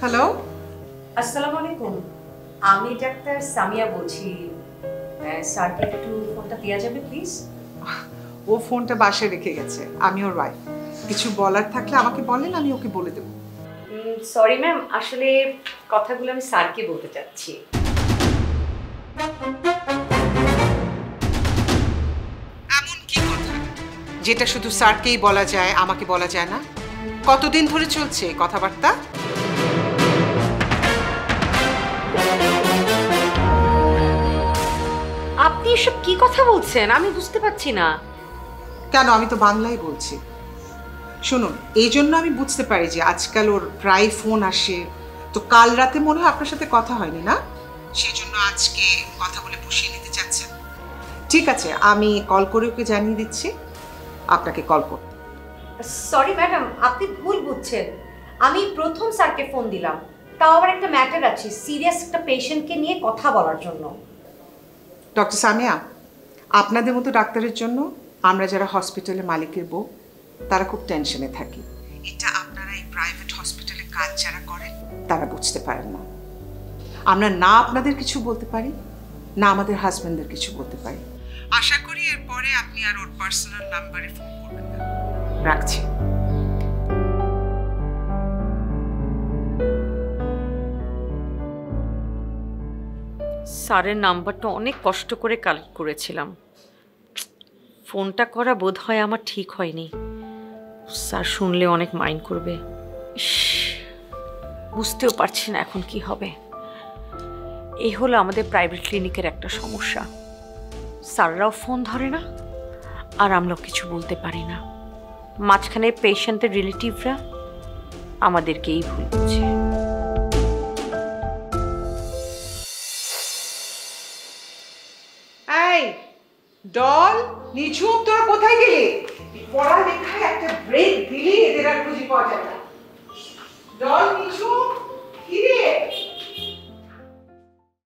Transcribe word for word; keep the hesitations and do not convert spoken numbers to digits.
Hello, আসসালামু আলাইকুম। আমি ডাক্তার সামিয়া বলছি। স্যারকে একটু ফোনটা দেওয়া যাবে প্লিজ? ও ফোনটা বাসায় রেখে গেছে। আমি ওর ওয়াইফ। কিছু বলার থাকলে আমাকে বলেন, আমি ওকে বলে দেবো। সরি ম্যাম, আসলে কথাগুলো আমি স্যারকে বলতে চাচ্ছি। এমন কি কথা যেটা শুধু স্যারকেই বলা যায়, আমাকে বলা যায় না? কতদিন ধরে চলছে কথাবার্তা? আপনি এসব কি কথা বলছেন? আমি বুঝতে পারছি না। কেন, আমি তো বাংলায় বলছি। শুনুন, এই জন্য আমি বুঝতে পারি যে আজকাল ওর প্রায় ফোন আসে, তো কাল রাতে মনে হয় আপনার সাথে কথা হয়নি, না? সেই জন্য আজকে কথা বলে পুষিয়ে নিতে চাচ্ছেন। ঠিক আছে, আমি কল করে ওকে জানিয়ে দিচ্ছি আপনাকে কল করতে। সরি ম্যাডাম, আপনি ভুল বুঝছেন। আমি প্রথম স্যারকে ফোন দিলাম, তাও আবার একটা ম্যাটার আছে, সিরিয়াস একটা পেশেন্টকে নিয়ে কথা বলার জন্য। ডক্টর সামিয়া, আপনাদের মতো ডাক্তারের জন্য আমরা যারা হসপিটালে মালিকের বউ তারা খুব টেনশনে থাকি। এটা আপনারা এই প্রাইভেট হসপিটালে কাজ যারা করেন তারা বুঝতে পারেন না। আমরা না আপনাদের কিছু বলতে পারি, না আমাদের হাজব্যান্ডদের কিছু বলতে পারি। আশা করি এরপরে আপনি আর ওর পার্সোনাল নাম্বারে ফোন করবেন না। রাখছি। স্যারের নাম্বারটা অনেক কষ্ট করে কালেক্ট করেছিলাম। ফোনটা করা বোধ হয় আমার ঠিক হয়নি। স্যার শুনলে অনেক মাইন্ড করবে। বুঝতেও পারছি না এখন কি হবে। এই হলো আমাদের প্রাইভেট ক্লিনিকের একটা সমস্যা। স্যাররাও ফোন ধরে না, আর আমরাও কিছু বলতে পারি না। মাঝখানে পেশেন্টের রিলেটিভরা আমাদেরকেই ভুল বুঝে। ডল নিচুপ, তোরা কোথায় গেলি? পড়ালেখায় একটা ব্রেক দিলি, এদের আর খুঁজে পাওয়া যায় না। ডল নিচুপ, কি রে?